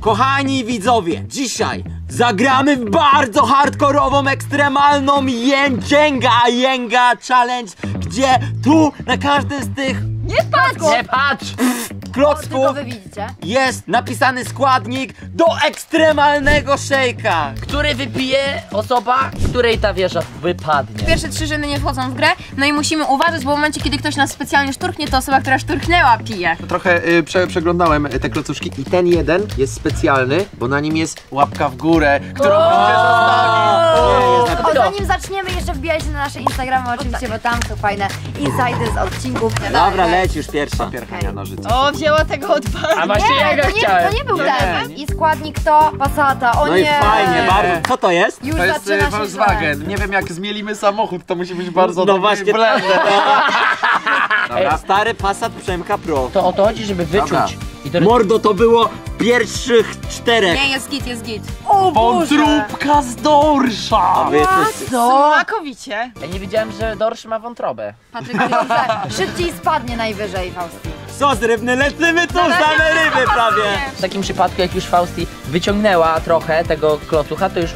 Kochani widzowie, dzisiaj zagramy w bardzo hardkorową, ekstremalną JENGA challenge, gdzie tu na każdym z tych... Nie patrz! Nie patrz! Klocków jest napisany składnik do ekstremalnego szejka, który wypije osoba, której ta wieża wypadnie. Pierwsze trzy żyny nie wchodzą w grę, no i musimy uważać, bo w momencie, kiedy ktoś nas specjalnie szturchnie, to osoba, która szturchnęła, pije. Trochę przeglądałem te klocuszki i ten jeden jest specjalny, bo na nim jest łapka w górę, którą musicie zostawić. O, zanim zaczniemy, jeszcze wbijajcie na nasze Instagramy oczywiście, bo tam są fajne insidy z odcinków. Dobra, lecisz pierwsza. Pierchania nożyce. O, wzięła tego od pana. A właśnie ja chciałem. To nie był ten. I składnik to pasata. O no nie. No i fajnie, bardzo. Co to jest? Już to jest Volkswagen. Nie wiem, jak zmielimy samochód, to musi być bardzo dobry. No właśnie. Dobra. Stary Passat Przemka Pro. To o to chodzi, żeby wyczuć. Dobra. Mordo, to było pierwszych czterech. Nie, jest git, jest git. O Boże. Wątróbka z dorsza. Smakowicie. Ja nie wiedziałem, że dorsz ma wątrobę. Patryk, szybciej spadnie najwyżej, Fausti. Sos rybny, lecimy tu, same ryby prawie. W takim przypadku, jak już Fausti wyciągnęła trochę tego klocucha, to już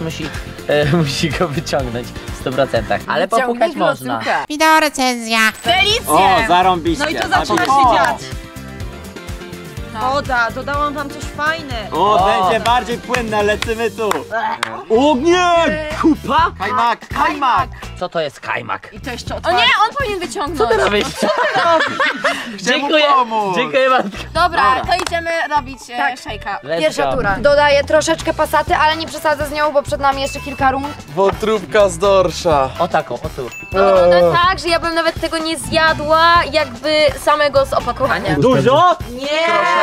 musi go wyciągnąć w 100%. Ale popukać można. Wideo recenzja. Felicje. O, zarąbiście. No i to zaczyna się dziać. Woda, dodałam wam coś fajne. O, będzie bardziej płynne, lecimy tu. O nie! Kupa? Kajmak! Co to jest kajmak? I to jeszcze otwarty. O nie, on powinien wyciągnąć. Co ty robisz? Dziękuję, dziękuję bardzo. Dobra, to idziemy robić szejka. Pierwsza tura. Dodaję troszeczkę pasaty, ale nie przesadzę z nią, bo przed nami jeszcze kilka rund. Wątróbka z dorsza. O taką, o tu. No tak, że ja bym nawet tego nie zjadła, jakby samego z opakowania. Dużo? Nie!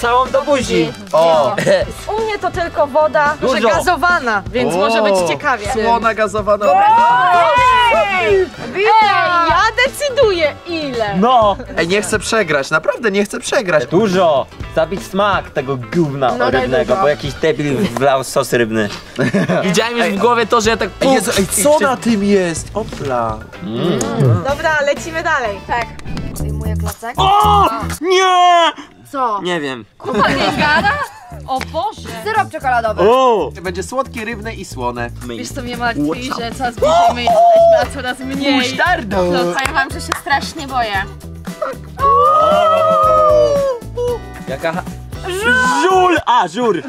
Całą do buzi. O. U mnie to tylko woda gazowana, więc może być ciekawie. Słona gazowana. Ej, ja decyduję ile. No. Ej, nie chcę przegrać, naprawdę nie chcę przegrać. Dużo. Zabić smak tego gówna rybnego, bo jakiś debil wlał sos rybny. Widziałem już w głowie to, że ja tak... Ej, co na tym jest? Opla. Dobra, lecimy dalej. Tak. Wyjmuję klocek. O! Nie! Co? Nie wiem. Kupa nie gada? O Boże! Syrop czekoladowy. Będzie słodkie, rybne i słone. Wiesz co mnie martwi, że coraz bliżej my jesteśmy, a coraz mniej. Musztardo! Powiem wam, że się strasznie boję. Jaka... Żul! A, żur!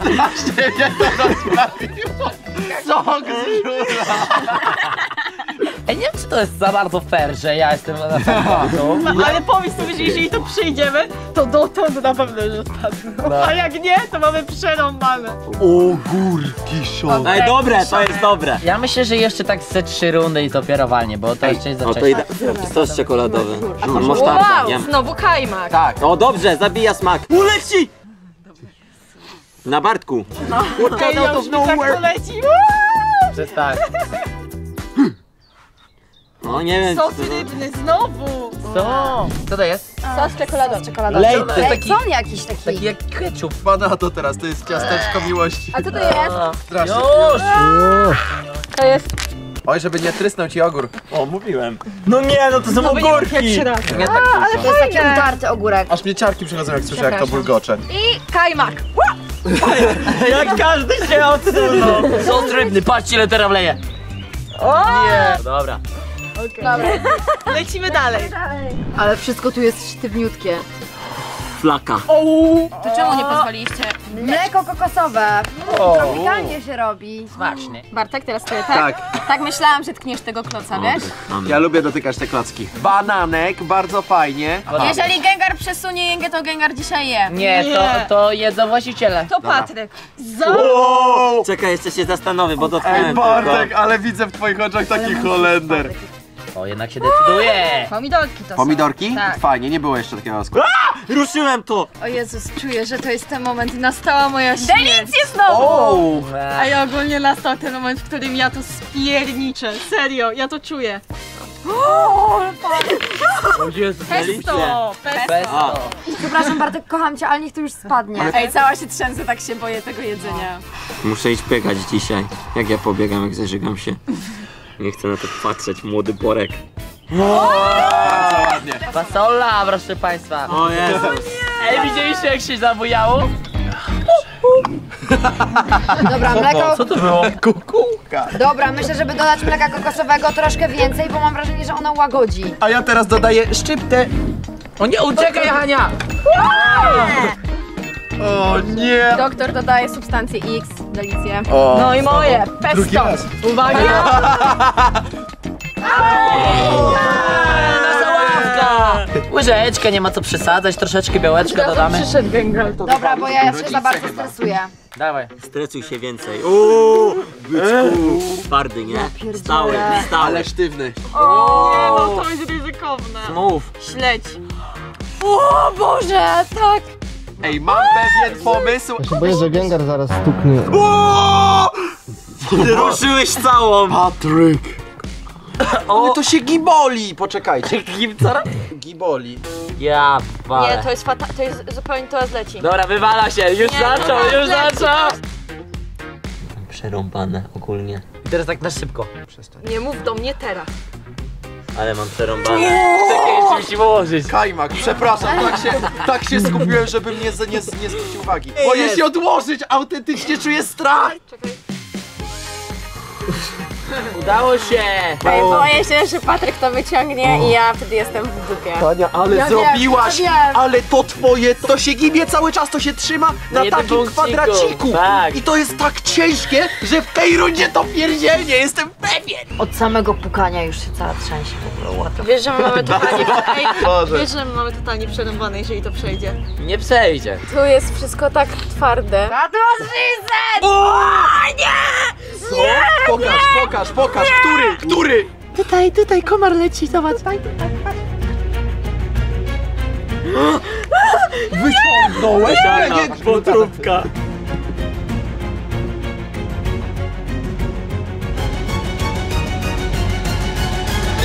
Właśnie mnie to rozprawiło. Sok z żura. Ja nie wiem, czy to jest za bardzo fair, że ja jestem na samolotku. No, ale powiedz sobie, że jeżeli to przyjdziemy, to dotąd na pewno już odpadną. No. A jak nie, to mamy przerąbane. Ogórki szok. Ej, dobre, to jest dobre. Ja myślę, że jeszcze tak ze 3 rundy i dopiero walnie, bo to jeszcze jest za wcześnie. Sos czekoladowy. Musztarda. Wow, znowu kajmak. Tak, o dobrze, zabija smak. Uleci! Na Bartku. No, ja już mi tak poleci. Przestań. No nie wiem. Sos rybny znowu! Co? Co to jest? Sos czekoladowy. To jest taki, lejcon jakiś taki. Taki jak ketchup. Banato teraz, to jest ciasteczko miłości. A co to jest? Strasznie. To jest... Oj, żeby nie trysnął ci ogór. O, mówiłem. No nie, no to są ogórki. Nie tak dużo. Ale to jest taki utarty ogórek. Aż mnie ciarki przychodzą, jak słyszę, jak to bulgocze. I kajmak. Jak każdy się odsunął. Sos rybny, patrzcie, ile teraz wleje. Nie. Dobra. Okay. Dobra, lecimy dalej. Ale wszystko tu jest sztywniutkie. Flaka. To czemu nie pozwoliście? Mleko kokosowe. Tropikalnie się robi. Smaczny. Bartek, teraz ty. Tak myślałam, że tkniesz tego kloca, wiesz? Ja lubię dotykać te klocki. Bananek, bardzo fajnie. Jeżeli Gengar przesunie jęgę, to Gengar dzisiaj je. Nie, to jedzą właściciele. To Patryk. Czekaj, jeszcze się zastanowię, bo dotknąłem. Ej, Bartek, ale widzę w twoich oczach taki Holender. O, jednak się decyduje! Pomidorki to są. Pomidorki? Tak. Fajnie, nie było jeszcze takiego składu. Ruszyłem to! O Jezus, czuję, że to jest ten moment i nastała moja śmierć. Delicje znowu! A ja ogólnie nastał ten moment, w którym ja to spierniczę. Serio, ja to czuję. Pesto! Pesto! Przepraszam, Bartek, kocham cię, ale niech to już spadnie. Ej, cała się trzęsę, tak się boję tego jedzenia. Muszę iść pykać dzisiaj. Jak ja pobiegam, jak zażygam się. Nie chcę na to patrzeć, młody Borek. Fasola, proszę państwa. O Jezus. Ej, widzieliście, jak się zabujało? Dobra, mleko. Co to było? Kukułka. Dobra, myślę, żeby dodać mleka kokosowego troszkę więcej, bo mam wrażenie, że ono łagodzi. A ja teraz dodaję szczyptę. O nie, uciekaj, Hania! O nie! Doktor dodaje substancję X, delicję. No i moje, pesto! Uwaga! Łyżeczkę, nie ma co przesadzać, troszeczkę białeczka dodamy. Przyszedł Węgiel. Dobra, bo ja się za bardzo stresuję. Dawaj. Stresuj się więcej. Uuuu, byczku, twardy, nie? Stały, stały. Ale sztywny. O nie, no to jest ryzykowne. Mów. Śledź. O Boże, tak. Ej, mam pewien pomysł. Ja się boję, że Gengar zaraz stuknie. Ty ruszyłeś całą. Patryk. O. Ale to się giboli! Poczekajcie. Giboli. Ja walę. Nie, to jest zupełnie to zleci. Dobra, wywala się, już nie, zaczął, nie, już zleci. Zaczął! Przerąbane ogólnie. I teraz tak na szybko. Przestań. Nie mów do mnie teraz. Ale mam przerąbane. Czekaj, jeszcze mi położyć. Kajmak, przepraszam, tak się skupiłem, żeby mnie nie zwrócił uwagi. Boję się odłożyć, autentycznie czuję strach! Czekaj. Udało się! Ej, boję się, że Patryk to wyciągnie i ja wtedy jestem w dupie. Hania, ale ja zrobiłaś! Wiem, ja wiem. Ale to twoje, to się gibie cały czas, to się trzyma na takim kwadraciku! Tak. I to jest tak ciężkie, że w tej rundzie to pierdzielnie, jestem pewien! Od samego pukania już się cała trzęsie. Wiesz, że my mamy totalnie, przerąbane, jeżeli to przejdzie. Nie przejdzie. Tu jest wszystko tak twarde. Na to reset! Nie! Nie! Pokaż, nie. Który? Tutaj, komar leci, zobacz. Tutaj, patrz. Wyciągnąłeś? Nie, wątróbka.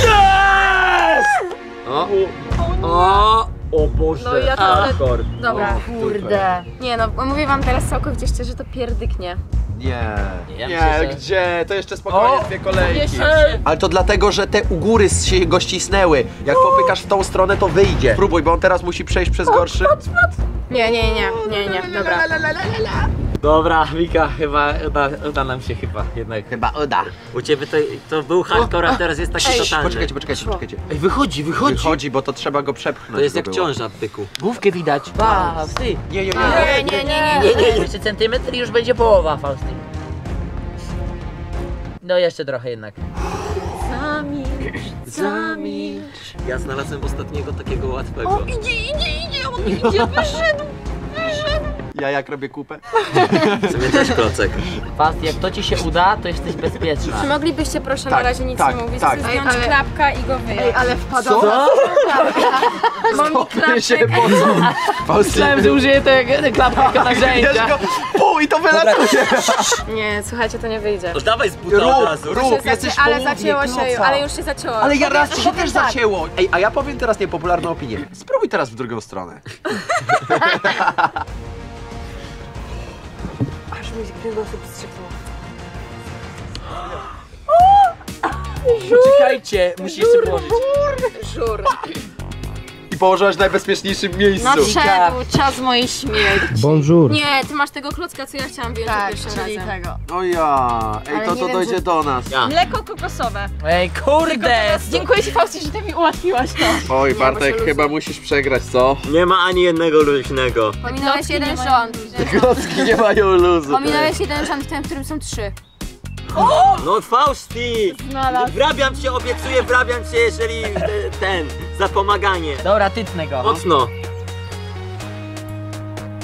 Yes! O Boże, no ja to... Dobra, kurde. Nie no, mówię wam teraz całkowicie szczerze, że to pierdyknie. Nie, gdzie? To jeszcze spokojnie dwie kolejki. Ale to dlatego, że te u góry się go ścisnęły. Jak popykasz w tą stronę, to wyjdzie. Spróbuj, bo on teraz musi przejść przez gorszy. Nie, dobra. Dobra, Wika, chyba uda nam się jednak. Chyba uda. U ciebie to był hardcore, a teraz jest taki totalny. Poczekajcie. Ej, wychodzi. Wychodzi, bo to trzeba go przepchnąć. To jest jak ciąża, pyku. Główkę widać. Fausti. Nie. Jeszcze centymetr i już będzie połowa, Fausti. No jeszcze trochę jednak. Zamilcz. Ja znalazłem ostatniego takiego łatwego. O, idzie, on idzie, wyszedł. Ja jak robię kupę? Zamiętasz klocek. Fausti, jak to ci się uda, to jesteś bezpieczna. Czy moglibyście, proszę, na razie nic nie mówić? Tak. Zdjąć klapka i go wyjąć. Ej, ale wpadł. Co? Mam klapkę. Myślałem, że użyję tego klapka na grzęcia. Pół i to wylatuje. Nie, słuchajcie, to nie wyjdzie. To dawaj z buta od razu. Ale zacięło się, ale już się zacięło. Ale ja raz ci się też zacięło. Ej, a ja powiem teraz niepopularną opinię. Spróbuj teraz w drugą stronę. Czekajcie, musisz się położyć. Żur. I położyłaś w najbezpieczniejszym miejscu. Nadszedł czas mojej śmierci. Bonjour. Nie, ty masz tego klocka, co ja chciałam wyjąć pierwszym razem. O ja, ej, to dojdzie do nas. Mleko kokosowe. Ej, kurde. Dziękuję ci, Fausti, że ty mi ułatwiłaś to. Oj, Bartek, chyba musisz przegrać, co? Nie ma ani jednego luźnego. Pominąłeś jeden rząd. Te klocki nie mają luzu. Pominąłeś jeden rząd, ten, w którym są trzy. No Fausti! Wrabiam się, obiecuję, wrabiam się, jeżeli za pomaganie. Dobra, tytnę go. Mocno.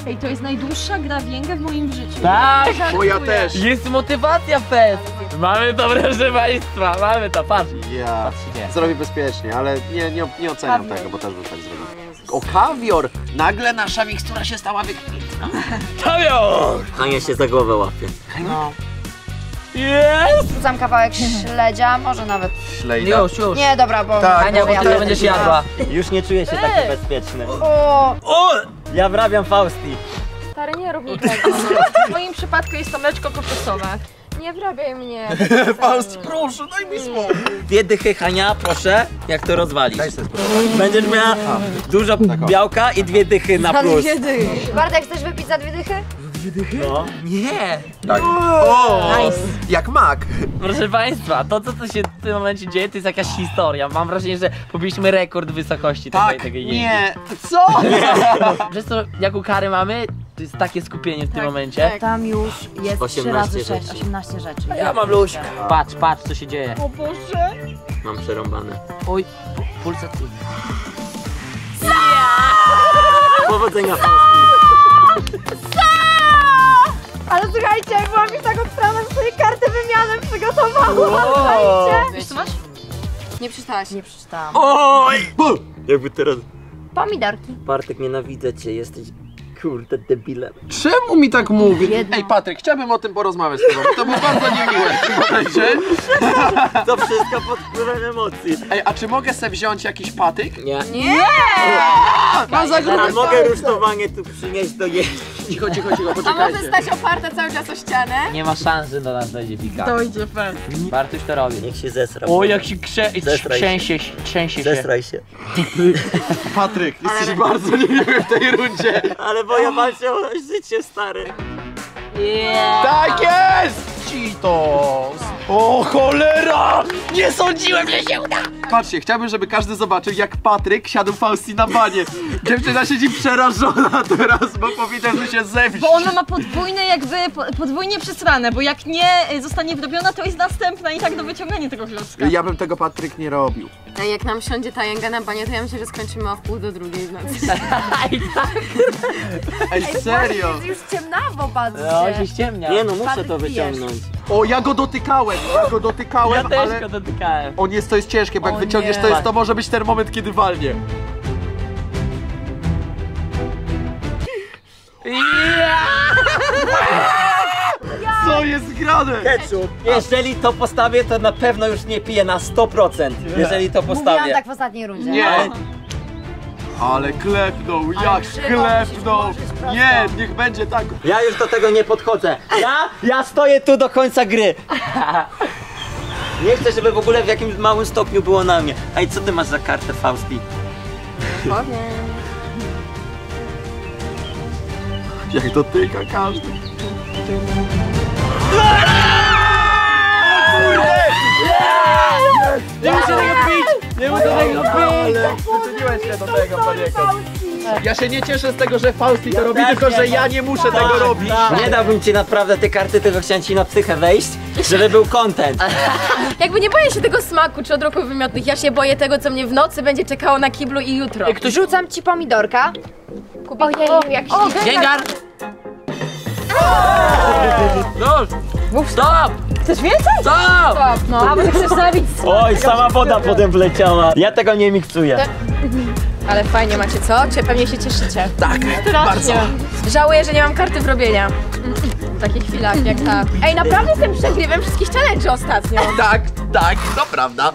Ej, to jest najdłuższa gra w Jengę w moim życiu. Tak, moja też. Jest motywacja fest. Mamy to, proszę państwa, mamy to, patrz. Ja, zrobię bezpiecznie, ale nie oceniam tego, bo też bym tak zrobił. O kawior! Nagle nasza mikstura się stała wykwitna. Kawior! Hania się za głowę łapie. No. Jest! Wrzucam kawałek śledzia, może nawet... Ślejda. Już. Nie, dobra, bo... Tak, Hania, bo ty będziesz jadła. Już nie czuję się taki bezpieczny. O! Ja wrabiam Fausti. Stary, nie rób mi tego. W moim przypadku jest to mleczko kokosowe. Nie wrabiaj mnie. Fausti, proszę, daj mi spokój. Dwie dychy, Hania, proszę, jak to rozwalisz. Będziesz miała dużo białka i dwie dychy na plus. Dwie dychy. Bartek, chcesz wypić za dwie dychy? No. Nie! Tak. Nice. Jak mak! Proszę Państwa, to co się w tym momencie dzieje, to jest jakaś historia. Mam wrażenie, że pobiliśmy rekord wysokości tego jeździ. Nie! Co? Przez to, jaką karę mamy, to jest takie skupienie w tym momencie. Tak. Tam już jest 18 rzeczy. Ja mam luźkę. Patrz, co się dzieje. O Boże! Mam przerąbane. Oj, pulsacyjne. Powodzenia! Ale słuchajcie, jak byłam już tak odstrana, że sobie kartę wymianem przygotowałam, słuchajcie! Wiesz co masz? Nie przeczytałaś. Nie przeczytałam. Oj! Jakby teraz... Pomidorki. Bartek, nienawidzę cię, jesteś... Kurde, debilem. Czemu mi tak mówi? Ej, Patryk, chciałbym o tym porozmawiać z tobą. To było bardzo niemiłe w tym momencie. To wszystko pod wpływem emocji. Ej, a czy mogę sobie wziąć jakiś patyk? Nie! Mam za grubę. Mogę rusztowanie tu przynieść do jeźdź. Cicho, poczekajcie. A może stać oparte cały czas o ścianę? Nie ma szans, że do nas dojdzie Wika. Dojdzie pewnie. Bartuś to robi. Niech się zesra. O, jak się trzęsie się. Zesraj się. Patryk, jesteś bardzo niemiły w tej rundzie. Ale bo ja walczę o życie, stary. Tak jest! Cheetos! O cholera! Nie sądziłem, że się uda! Patrzcie, chciałbym, żeby każdy zobaczył, jak Patryk siadł Fausti na banie. Dziewczyna siedzi przerażona teraz, bo powiedział, że się zemści. Bo ona ma podwójnie przesrane, bo jak nie zostanie wrobiona, to jest następna i tak do wyciągania tego klocka. Ja bym tego, Patryk, nie robił. A jak nam siądzie ta jęga na banie, to ja myślę, że skończymy o wpół do drugiej w nocy. Ej, serio! Jest już ciemnawo, patrzcie. No, się ciemnia. Nie no, muszę to wyciągnąć. O, ja go dotykałem, ja ale... też go dotykałem. O nie, to jest ciężkie, bo jak wyciągniesz, to może być ten moment, kiedy walnie. Co jest grane? Ketchup. Jeżeli to postawię, to na pewno już nie piję na 100%. Jeżeli to postawię. Mówiłam tak w ostatniej rundzie. Nie. Ale klepnął, jak klepnął! Nie, niech będzie tak! Ja już do tego nie podchodzę! Ja stoję tu do końca gry! Nie chcę, żeby w ogóle w jakimś małym stopniu było na mnie. Ej, co ty masz za kartę, Fausti? No powiem. Jak dotyka każdy. Nie muszę tego pić! Nie muszę tego pić! Przyczyniłeś się do tego, poniekąd. Ja się nie cieszę z tego, że Fausti to robi, tylko że ja nie muszę tego robić. Nie dałbym ci naprawdę tej karty, tylko chciałem ci na psychę wejść, żeby był content. Jakby nie boję się tego smaku czy odruchów wymiotnych, ja się boję tego, co mnie w nocy będzie czekało na kiblu i jutro. Rzucam ci pomidorka. Dzięgar! Stop! Chcesz więcej? Stop! No, a może chcesz zabić. Oj, sama woda potem wleciała. Ja tego nie miksuję. Ale fajnie macie, co? Pewnie się cieszycie. Tak, bardzo. Żałuję, że nie mam karty wrobienia. W takich chwilach jak ta. Ej, naprawdę jestem przegrywem wszystkich challenge ostatnio. Tak, to prawda.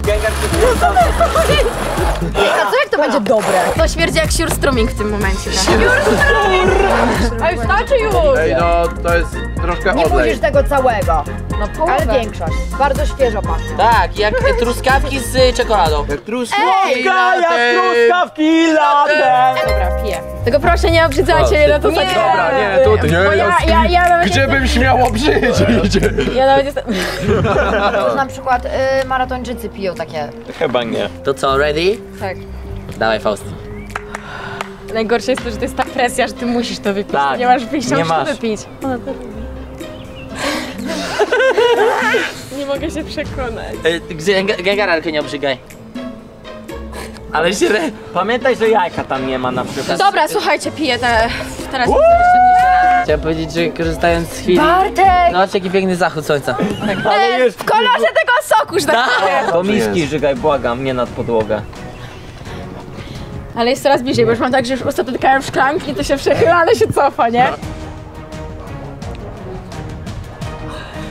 Co jak to będzie dobre? To śmierdzi jak siurstruming w tym momencie. Siurstruming! Ej, wstaczy już! Ej, no to jest troszkę odlej. Nie budzisz tego całego. No, ale większość. Bardzo świeżo pachnie. Tak, jak truskawki z czekoladą. Jak truskawki latte. Dobra, piję. Tylko proszę nie obrzydzajcie mnie na to. Dobra, nie, tutaj. Gdzie bym śmiał obrzydzić? Ja nawet jestem... Na przykład maratończycy piją takie. Chyba nie. To co, ready? Tak. Dawaj, Fausti. Najgorsze jest to, że to jest ta presja, że ty musisz to wypić. Tak. Nie masz wyjścia, musisz to wypić. Nie mogę się przekonać. Gengaralkę nie obrzygaj. Ale się... Pamiętaj, że jajka tam nie ma na przykład. Dobra, słuchajcie, piję teraz. Chciałem powiedzieć, że korzystając z chwili... Bartek! No, jaki piękny zachód słońca. W kolorze tego soku już tak powiem. Do miski żygaj, błagam, nie nad podłogę. Ale jest coraz bliżej, bo już mam tak, że już usta dotykają szklanki, to się przechyla, ale się cofa, nie?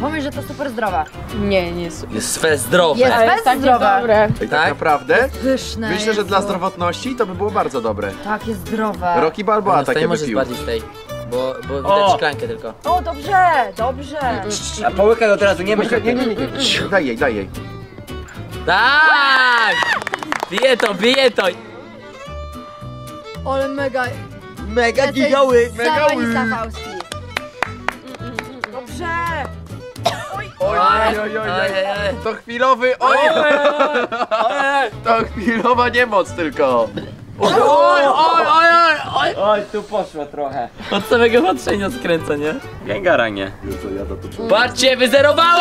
Mówisz, że to super zdrowa. Nie, nie jest super. Jest swe zdrowe. Jest swe tak zdrowe. Dobre. I tak naprawdę pyszne. Myślę, że dla zdrowotności to by było bardzo dobre. Tak, jest zdrowe. Rocky Balboa no, takie wypił. Bardziej z tej, bo widać szklankę tylko. O, dobrze, dobrze. A połyka go teraz, nie myśl. Nie. Daj jej. Tak! Bije to. Ale mega. Mega gigały. Mega Fausti. Dobrze. Oj, to chwilowy, oj, to chwilowa niemoc tylko. Oj, tu poszło trochę. Od samego patrzenia skręca, nie? Gęgara nie. Patrzcie, wyzerowała!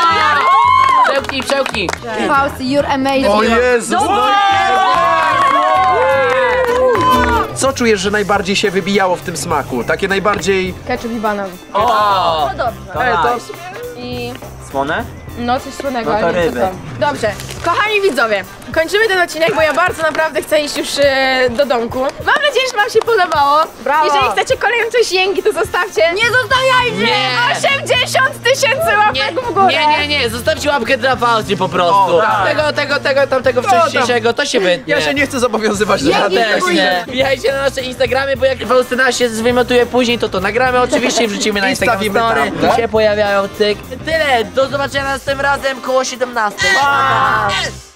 Przełki. Fausti, you're amazing. O Jezu! Co czujesz, że najbardziej się wybijało w tym smaku? Takie najbardziej... Ketchup i banan. O, no dobrze. I... Słone? No coś słonego, ale no nie wiem. Dobrze, kochani widzowie, kończymy ten odcinek, bo ja bardzo naprawdę chcę iść już do domku. Mam nadzieję, że wam się podobało. Brawo. Jeżeli chcecie kolejną część Jengi, to zostawcie. Nie zostawiajcie! 80 000 łapek w górę! Nie, zostawcie łapkę dla Fausti po prostu. O, tak. Tego, tamtego wcześniejszego, to się wytnie. Ja się nie chcę zobowiązywać do żadnego. Wbijajcie na nasze Instagramy, bo jak Faustyna się wymiotuje później, to nagramy oczywiście i wrzucimy na Instagram story. Tam, tak? Się pojawiają, cyk. Tyle, do zobaczenia następnym razem koło 17.